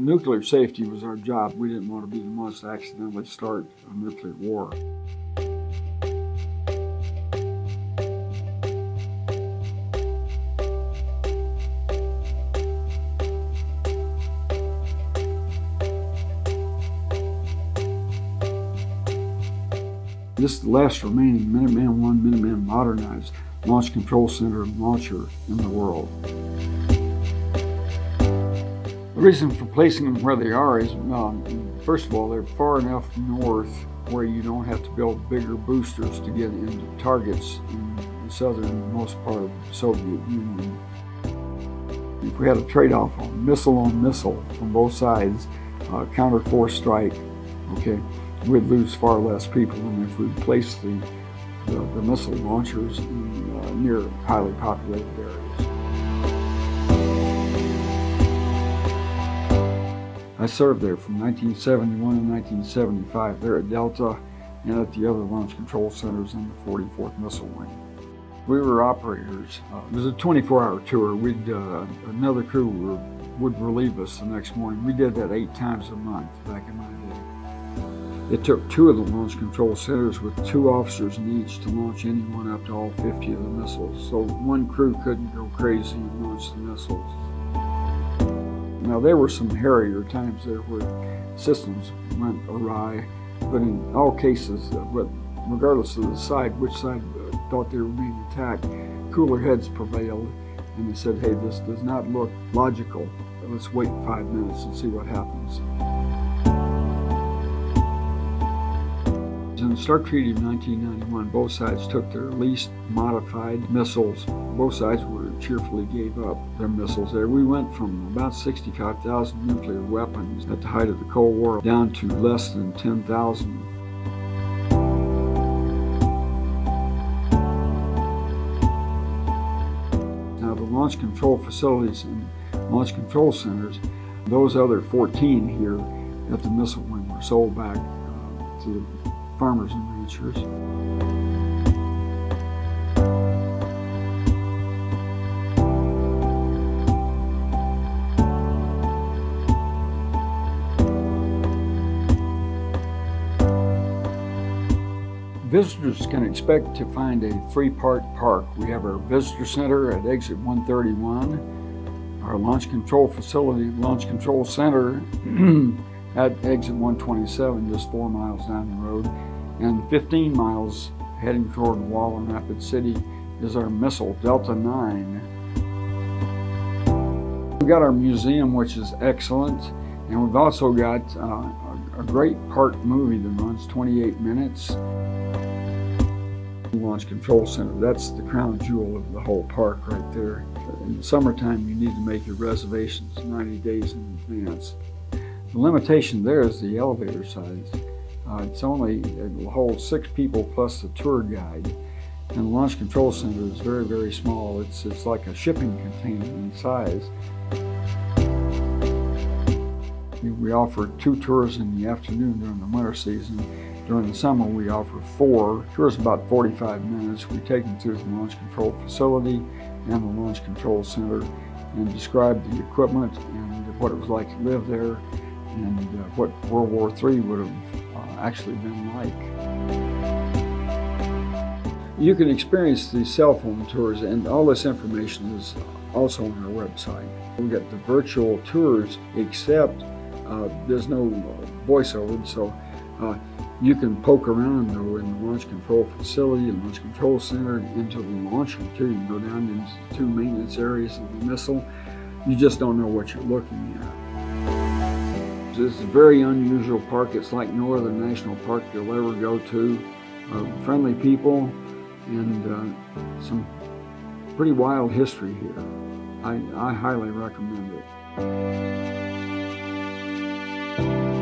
Nuclear safety was our job. We didn't want to be the ones to accidentally start a nuclear war. This last remaining Minuteman I, Minuteman modernized launch control center and launcher in the world. The reason for placing them where they are is, first of all, they're far enough north where you don't have to build bigger boosters to get into targets in the southernmost part of the Soviet Union. If we had a trade-off on missile from both sides, counter-force strike, okay, we'd lose far less people than if we placed the missile launchers in near highly populated areas. I served there from 1971 to 1975, there at Delta and at the other launch control centers in the 44th Missile Wing. We were operators. It was a 24-hour tour. Another crew would relieve us the next morning. We did that 8 times a month back in my day. It took 2 of the launch control centers with 2 officers in each to launch anyone up to all 50 of the missiles, so one crew couldn't go crazy and launch the missiles. Now there were some hairier times there where systems went awry, but in all cases, regardless of the side, which side thought they were being attacked, cooler heads prevailed and they said, hey, this does not look logical, let's wait 5 minutes and see what happens. In the START Treaty of 1991, both sides took their least modified missiles. Both sides cheerfully gave up their missiles there. We went from about 65,000 nuclear weapons at the height of the Cold War down to less than 10,000. Now the launch control facilities and launch control centers, those other 14 here at the missile wing were sold back to the farmers and ranchers. Visitors can expect to find a free park. We have our visitor center at exit 131, our launch control facility, launch control center at exit 127, just 4 miles down the road, and 15 miles heading toward Wall and Rapid City is our missile, Delta 9. We've got our museum, which is excellent, and we've also got a great park movie that runs 28 minutes. Launch Control Center, that's the crown jewel of the whole park right there. In the summertime, you need to make your reservations 90 days in advance. The limitation there is the elevator size. It will hold 6 people plus the tour guide. And the Launch Control Center is very, very small. It's like a shipping container in size. We offer 2 tours in the afternoon during the winter season. During the summer, we offer 4 tours, about 45 minutes. We take them through the launch control facility and the Launch Control Center and describe the equipment and what it was like to live there, and what World War III would have actually been like. You can experience the cell phone tours, and all this information is also on our website. We got the virtual tours, except there's no voiceover, so you can poke around though in the launch control facility and launch control center into the launcher too. You can go down into the 2 maintenance areas of the missile. You just don't know what you're looking at. It's a very unusual park. It's like no other national park you'll ever go to. Friendly people and some pretty wild history here. I highly recommend it.